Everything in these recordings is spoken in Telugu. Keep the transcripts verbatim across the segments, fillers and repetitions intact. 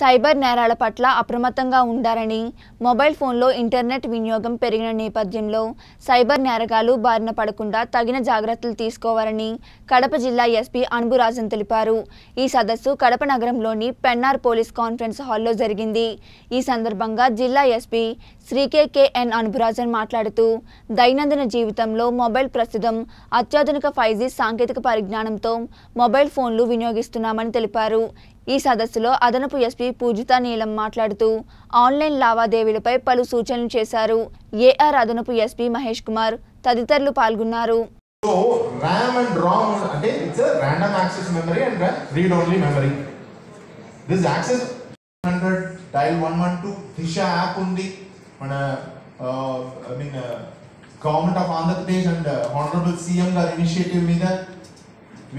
సైబర్ నేరాల పట్ల అప్రమత్తంగా ఉండాలని మొబైల్ ఫోన్లో ఇంటర్నెట్ వినియోగం పెరిగిన నేపథ్యంలో సైబర్ నేరగాలు బారిన పడకుండా తగిన జాగ్రత్తలు తీసుకోవాలని కడప జిల్లా ఎస్పీ అనుబురాజన్ తెలిపారు. ఈ సదస్సు కడప నగరంలోని పెన్నార్ పోలీస్ కాన్ఫరెన్స్ హాల్లో జరిగింది. ఈ సందర్భంగా జిల్లా ఎస్పీ శ్రీ కెఎన్ అనుబురాజన్ మాట్లాడుతూ దైనందిన జీవితంలో మొబైల్ ప్రస్తుతం అత్యాధునిక ఫైవ్ జీ సాంకేతిక పరిజ్ఞానంతో మొబైల్ ఫోన్లు వినియోగిస్తున్నామని తెలిపారు. ఈ సదస్సులో అదనపు ఎస్పీ పూజిత నీలం మాట్లాడుతూ ఆన్లైన్ లావాదేవీలపై పలు సూచనలు చేశారు. ఏఆర్ అదనపు ఎస్పీ మహేష్ కుమార్ తదితరులు పాల్గొన్నారు. Government of Andhra Pradesh and uh, Honorable C M Gar initiative meeda.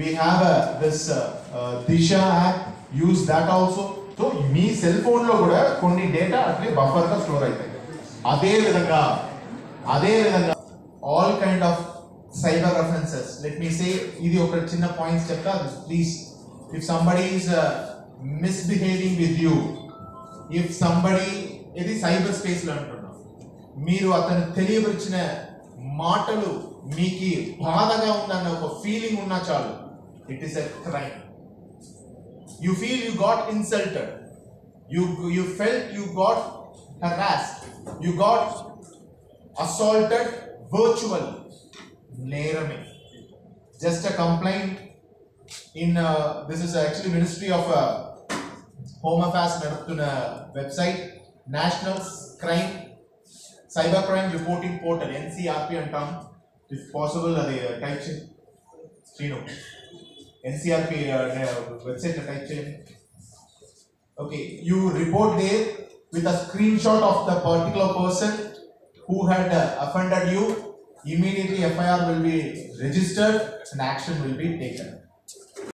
We have uh, this uh, uh, Disha app. Use that also. So me cell phone lo kuda konni data atle buffer ka store aithe. Adhe vidhanga, adhe vidhanga. All kind of cyber offences. Let me say idi oka chinna points cheptanu. Please, if somebody is uh, misbehaving with you, if somebody idi cyber space lo antunnam. Meeru atanu teliyavachina మాటలు మీకు బాధగా ఉందన్న ఒక ఫీలింగ్ ఉన్నా చాలు, it is a crime. You feel you got insulted, you you felt you got harassed, you got assaulted virtual. నేరమే. Just a complaint in this is actually ministry of home affairs నడుపుతున్న website national crime Cyber Crime Reporting Portal, N C R P and term, if possible, uh, type check. Srinu, N C R P uh, website type check. Okay, you report there with a screenshot of the particular person who had uh, offended you. Immediately F I R will be registered and action will be taken.